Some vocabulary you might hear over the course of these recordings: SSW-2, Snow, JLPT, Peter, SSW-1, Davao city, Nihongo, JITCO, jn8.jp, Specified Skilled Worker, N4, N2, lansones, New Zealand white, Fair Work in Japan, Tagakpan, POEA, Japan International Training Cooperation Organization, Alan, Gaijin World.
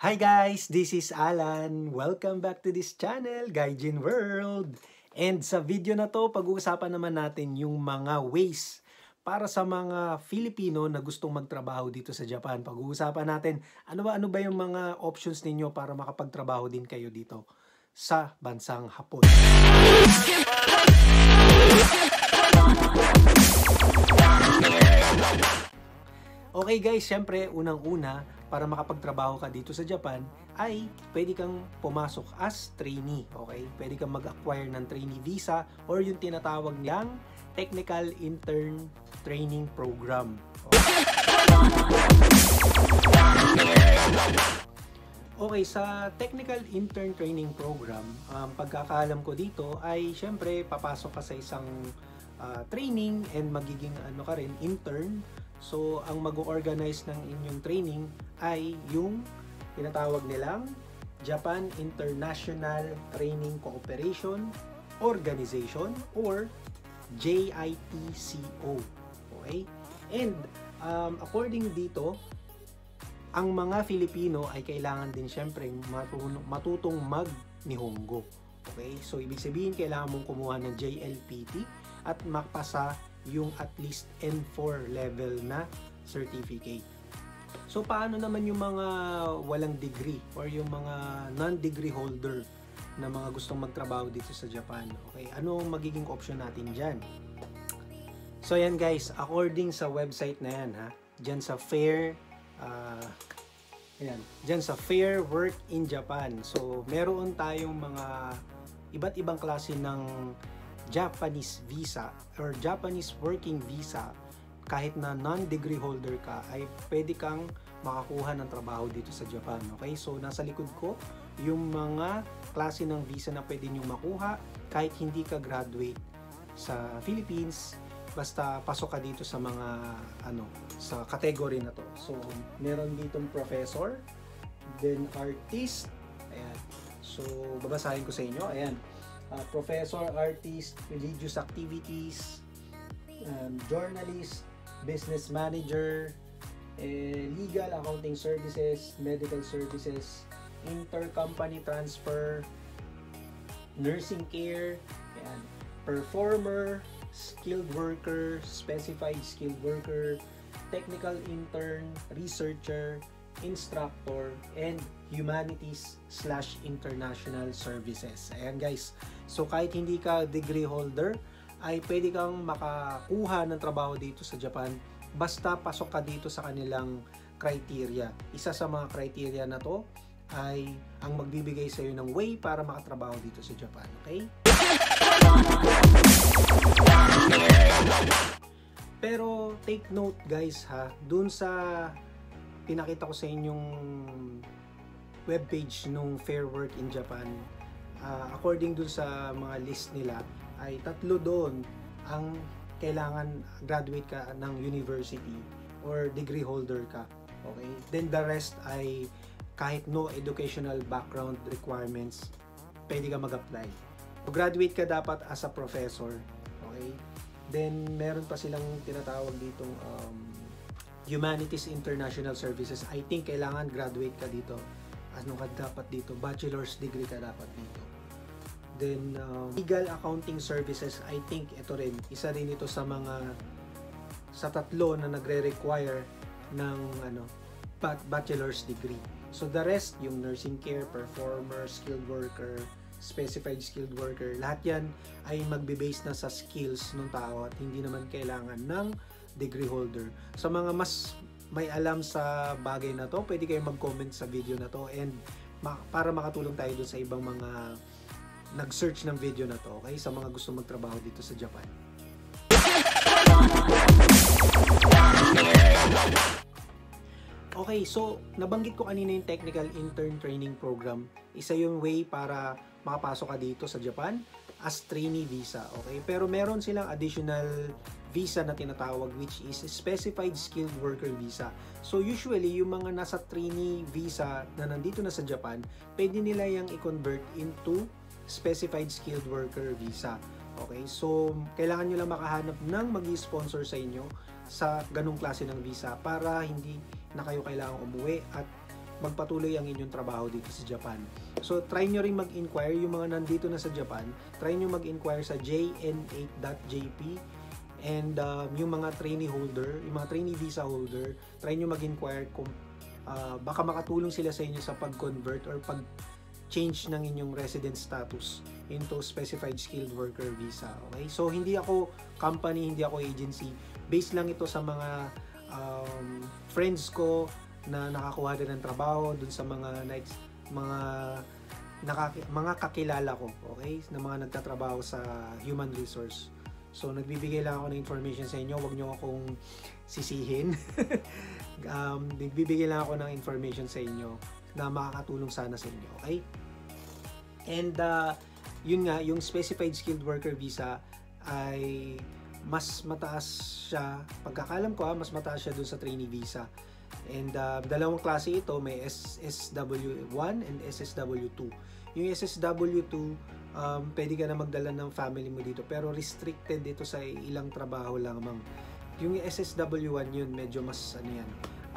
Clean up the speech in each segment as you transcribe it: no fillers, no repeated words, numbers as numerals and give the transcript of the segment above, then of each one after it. Hi guys! This is Alan. Welcome back to this channel, Gaijin World. And sa video na to, pag-uusapan naman natin yung mga ways para sa mga Filipino na gustong magtrabaho dito sa Japan. Pag-uusapan natin, ano ba yung mga options ninyo para makapagtrabaho din kayo dito sa bansang Hapon. Okay guys, syempre unang-una, para makapagtrabaho ka dito sa Japan, ay pwede kang pumasok as trainee, okay? Pwede kang mag-acquire ng trainee visa or yung tinatawag niyang Technical Intern Training Program. Okay, sa Technical Intern Training Program, pagkakaalam ko dito ay syempre papasok ka sa isang training and magiging intern. So, ang mag-organize ng inyong training ay yung tinatawag nilang Japan International Training Cooperation Organization or JITCO. Okay? And according dito, ang mga Filipino ay kailangan din syempre matutong mag-Nihongo. Okay? So, ibig sabihin kailangan mong kumuha ng JLPT at makapasa yung at least N4 level na certificate. So, paano naman yung mga walang degree or yung mga non-degree holder na mga gustong magtrabaho dito sa Japan? Okay, anong magiging option natin dyan? So, yan guys, according sa website na yan, ha, dyan sa Fair Work in Japan. So, meron tayong mga iba't ibang klase ng Japanese visa or Japanese working visa. Kahit na non-degree holder ka ay pwede kang makakuha ng trabaho dito sa Japan. Okay, so nasa likod ko yung mga klase ng visa na pwede nyo makuha kahit hindi ka graduate sa Philippines, basta pasok ka dito sa mga sa category na to. So meron ditong professor, then artist. Ayan, so babasahin ko sa inyo. Ayan, professor, artist, religious activities, journalist, business manager, legal, accounting services, medical services, intercompany transfer, nursing care, ayan, performer, skilled worker, specified skilled worker, technical intern, researcher, instructor, and humanities/international services. Ayan guys, so kahit hindi ka degree holder ay pwede kang makakuha ng trabaho dito sa Japan basta pasok ka dito sa kanilang criteria. Isa sa mga criteria na to ay ang magbibigay sa iyo ng way para makatrabaho dito sa Japan. Okay? Pero take note guys ha, dun sa pinakita ko sa inyong webpage nung Fair Work in Japan, according dun sa mga list nila ay tatlo doon ang kailangan graduate ka ng university or degree holder ka. Okay, then the rest ay kahit no educational background requirements pwede ka mag-apply. So, graduate ka dapat as a professor. Okay, then meron pa silang tinatawag ditong humanities international services. I think kailangan graduate ka dito. Ano ka dapat dito? Bachelor's degree ka dapat dito. Then, legal accounting services, I think ito rin. Isa rin ito sa mga, sa tatlo na nagre-require ng bachelor's degree. So, the rest, yung nursing care, performer, skilled worker, specified skilled worker, lahat yan ay magbe-base na sa skills ng tao at hindi naman kailangan ng degree holder. Sa mga mas may alam sa bagay na to, pwede kayong mag-comment sa video na to and para makatulong tayo dun sa ibang mga nag-search ng video na to, okay? Sa mga gusto magtrabaho dito sa Japan. Okay, so nabanggit ko kanina yung Technical Intern Training Program. Isa yung way para makapasok ka dito sa Japan as trainee visa, okay? Pero meron silang additional visa na tinatawag which is Specified Skilled Worker Visa. So usually, yung mga nasa trainee visa na nandito na sa Japan, pwede nila yung i-convert into Specified Skilled Worker Visa. Okay, so kailangan nyo lang makahanap ng mag-i-sponsor sa inyo sa ganung klase ng visa para hindi na kayo kailangang umuwi at magpatuloy ang inyong trabaho dito sa Japan. So, try nyo rin mag-inquire. Yung mga nandito na sa Japan, try nyo mag-inquire sa jn8.jp. And yung mga trainee holder, yung mga trainee visa holder, try nyo mag-inquire kung baka makatulong sila sa inyo sa pag-convert or pag-change ng inyong resident status into specified skilled worker visa. Okay? So, hindi ako company, hindi ako agency. Based lang ito sa mga friends ko na nakakuha din ng trabaho, dun sa mga kakilala ko, okay? Na mga nagtatrabaho sa human resource. So, nagbibigay lang ako ng information sa inyo. Huwag nyo akong sisihin. Nagbibigay lang ako ng information sa inyo na makakatulong sana sa inyo, okay? And, yun nga, yung Specified Skilled Worker Visa ay mas mataas siya, pagkakalam ko mas mataas siya dun sa trainee visa. And dalawang klase ito, may SSW-1 and SSW-2. Yung SSW-2, pwede ka na magdala ng family mo dito, pero restricted dito sa ilang trabaho lang, ma'am. Yung SSW-1 yun, medyo mas ano yan,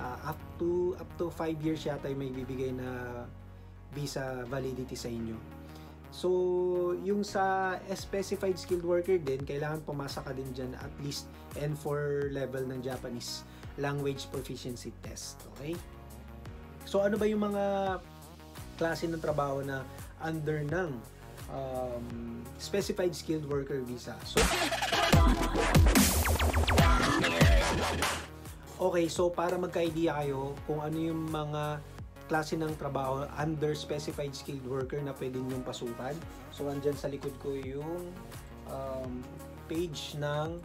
up to 5 years yata yung may bibigay na visa validity sa inyo. So, yung sa specified skilled worker din, kailangan pumasa ka din dyan at least N4 level ng Japanese language proficiency test, okay? So, ano ba yung mga klase ng trabaho na under ng specified skilled worker visa? So, okay, so para magka-idea kayo kung ano yung mga klase ng trabaho under specified skilled worker na pwede niyong pasukan. So, andyan sa likod ko yung page ng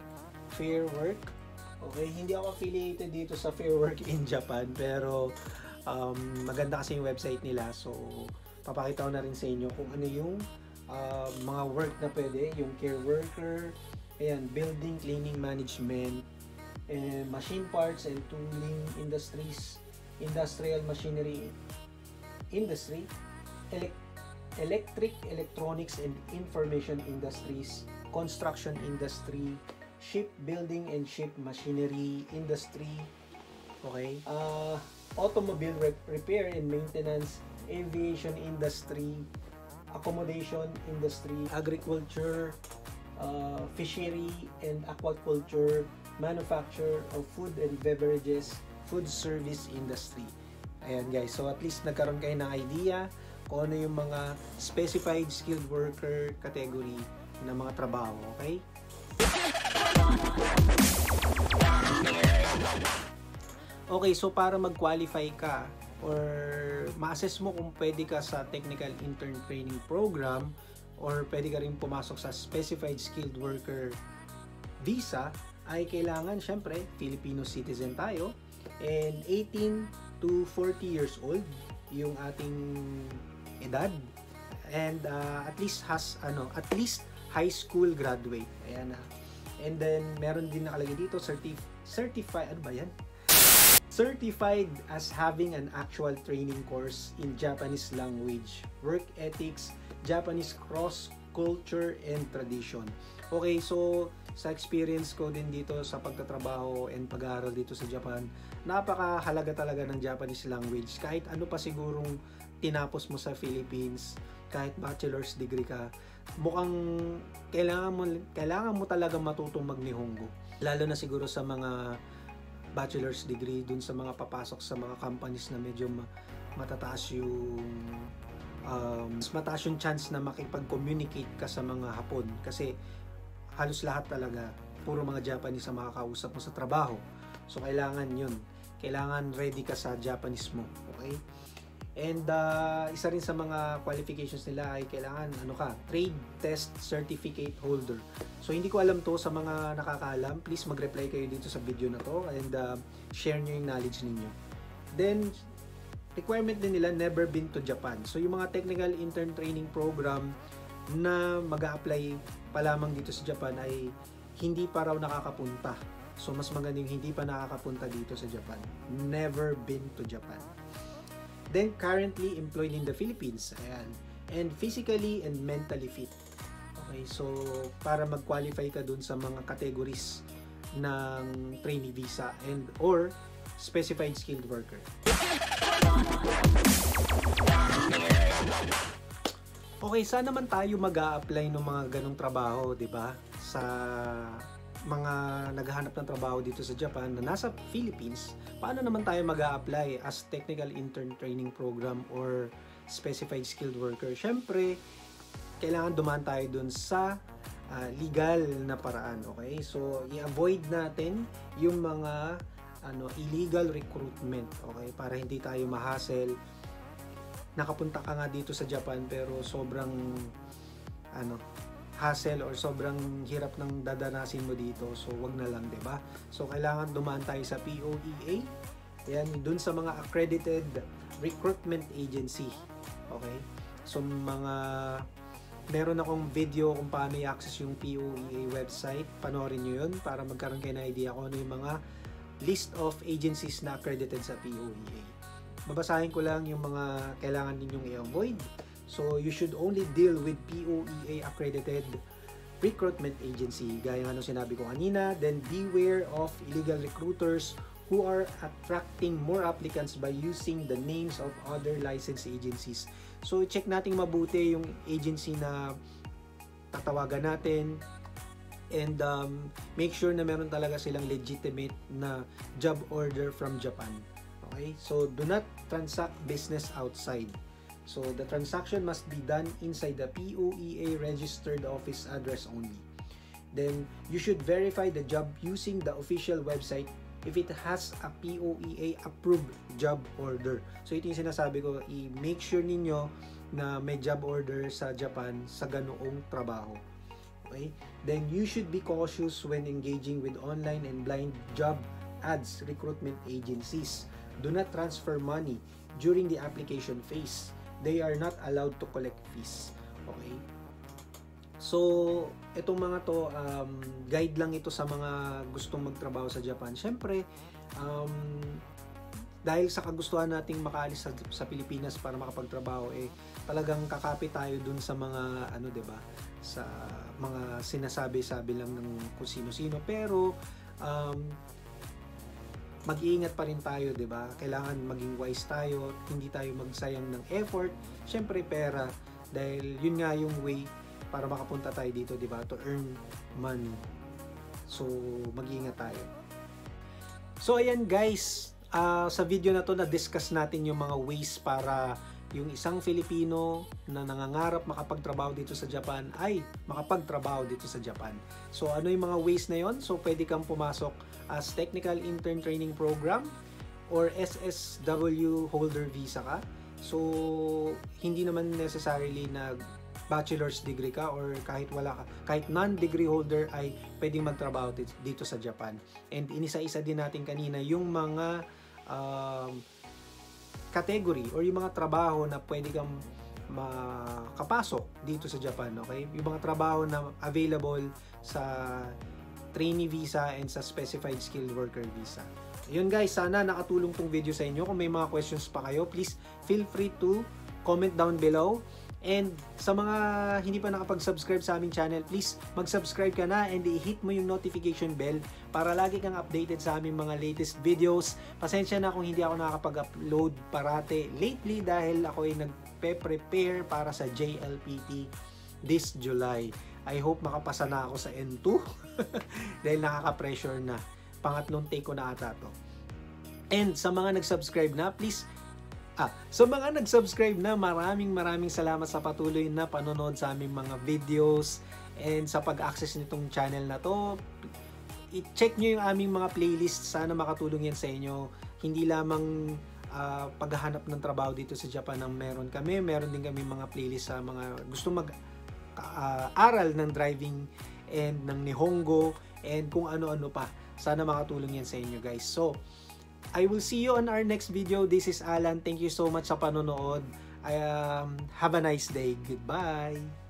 Fair Work. Okay, hindi ako affiliated dito sa Fair Work in Japan, pero maganda kasi yung website nila. So, papakita ko na rin sa inyo kung ano yung mga work na pwede. Yung care worker, ayan, building, cleaning, management, and machine parts and tooling industries, industrial machinery industry, electric, electronics and information industries, construction industry, shipbuilding and ship machinery industry, okay, automobile repair and maintenance, aviation industry, accommodation industry, agriculture, fishery and aquaculture, manufacture of food and beverages, food service industry. Ayan guys, so at least nagkaroon kayo ng idea kung ano yung mga specified skilled worker category ng mga trabaho, okay? Okay, so para mag-qualify ka or ma-assess mo kung pwede ka sa technical intern training program or pwede ka rin pumasok sa specified skilled worker visa, ay kailangan syempre Filipino citizen tayo and 18 to 40 years old yung ating edad and at least high school graduate. Ayan na. And then meron din nakalagay dito certified, ano ba yan? Certified as having an actual training course in Japanese language, work ethics, Japanese cross culture and tradition. Okay, so sa experience ko din dito sa pagtatrabaho and pag-aaral dito sa Japan, napakahalaga talaga ng Japanese language. Kahit ano pa sigurong tinapos mo sa Philippines, kahit bachelor's degree ka, mukhang kailangan mo talaga matutong mag-Nihongo. Lalo na siguro sa mga bachelor's degree, dun sa mga papasok sa mga companies na medyo matataas yung mataas yung chance na makipag-communicate ka sa mga Hapon kasi halos lahat talaga puro mga Japanese ang makakausap mo sa trabaho. So kailangan yun, kailangan ready ka sa Japanese mo, okay? And isa rin sa mga qualifications nila ay kailangan ano ka, trade test certificate holder. So hindi ko alam to, sa mga nakakaalam please mag-reply kayo dito sa video na to and share nyo yung knowledge ninyo. Then requirement din nila, never been to Japan. So yung mga technical intern training program na mag-a-apply pa lamang dito sa Japan ay hindi pa raw nakakapunta. So mas magandang hindi pa nakakapunta dito sa Japan. Never been to Japan. Then currently employed in the Philippines. Ayan. And physically and mentally fit. Okay, so para mag-qualify ka dun sa mga categories ng trainee visa and or specified skilled worker. Okay, saan naman tayo mag-a-apply ng mga ganong trabaho, di ba? Sa mga naghahanap ng trabaho dito sa Japan na nasa Philippines, paano naman tayo mag-a-apply as technical intern training program or specified skilled worker? Siyempre, kailangan dumaan tayo dun sa legal na paraan, okay? So, i-avoid natin yung mga illegal recruitment, okay? Para hindi tayo ma-hassle. Nakapunta ka nga dito sa Japan pero sobrang hassle or sobrang hirap ng dadanasin mo dito, so wag na lang, 'di ba? So kailangan dumaan tayo sa POEA. Ayan, dun sa mga accredited recruitment agency. Okay? So meron akong video kung paano i-access yung POEA website. Panoorin niyo 'yun para magkaroon kayo ng idea kung ano yung mga list of agencies na accredited sa POEA. Babasahin ko lang yung mga kailangan ninyong i-avoid. So, you should only deal with POEA accredited recruitment agency. Gaya ng sinabi ko kanina, then beware of illegal recruiters who are attracting more applicants by using the names of other licensed agencies. So, check natin mabuti yung agency na tatawagan natin and make sure na meron talaga silang legitimate na job order from Japan. Okay? So, do not transact business outside. So, the transaction must be done inside the POEA registered office address only. Then, you should verify the job using the official website if it has a POEA approved job order. So, ito yung sinasabi ko, i-make sure ninyo na may job order sa Japan sa ganoong trabaho. Okay? Then, you should be cautious when engaging with online and blind job ads recruitment agencies. Do not transfer money during the application phase. They are not allowed to collect fees. Okay? So, itong mga to, guide lang ito sa mga gustong magtrabaho sa Japan. Siyempre, dahil sa kagustuhan nating makaalis sa Pilipinas para makapagtrabaho, talagang kakapit tayo dun sa mga, diba, sa mga sinasabi-sabi lang ng kung sino-sino. Pero, mag-iingat pa rin tayo, 'di ba? Kailangan maging wise tayo, hindi tayo magsayang ng effort, syempre pera, dahil yun nga yung way para makapunta tayo dito, 'di ba? To earn money. So, mag-iingat tayo. So, ayan guys, sa video na 'to na-discuss natin yung mga ways para yung isang Filipino na nangangarap makapagtrabaho dito sa Japan ay makapagtrabaho dito sa Japan. So ano yung mga ways na yon? So pwede kang pumasok as Technical Intern Training Program or SSW holder visa ka. So hindi naman necessarily na bachelor's degree ka or kahit wala ka, kahit non-degree holder ay pwedeng magtrabaho dito sa Japan. And inisa-isa din natin kanina yung mga category or yung mga trabaho na pwede kang makapasok dito sa Japan, okay? Yung mga trabaho na available sa trainee visa and sa specified skilled worker visa. Ayun guys, sana nakatulong tong video sa inyo. Kung may mga questions pa kayo, please feel free to comment down below. And sa mga hindi pa nakapag-subscribe sa aming channel, please mag-subscribe ka na and i-hit mo yung notification bell para lagi kang updated sa aming mga latest videos. Pasensya na kung hindi ako nakakapag-upload parate lately dahil ako ay nagpe-prepare para sa JLPT this July. I hope makapasa na ako sa N2 dahil nakaka-pressure na. Pangatlong take ko na ata to. And sa mga nag-subscribe na, please sa mga nag-subscribe na, maraming salamat sa patuloy na panonood sa aming mga videos and sa pag-access nitong channel na to. I-check nyo yung aming mga playlist. Sana makatulong yan sa inyo. Hindi lamang paghahanap ng trabaho dito sa Japan ang meron kami. Meron din kami mga playlist sa mga gusto mag-aral ng driving and ng Nihongo and kung ano-ano pa. Sana makatulong yan sa inyo guys. So, I will see you on our next video. This is Alan. Thank you so much sa panonood. Have a nice day. Goodbye.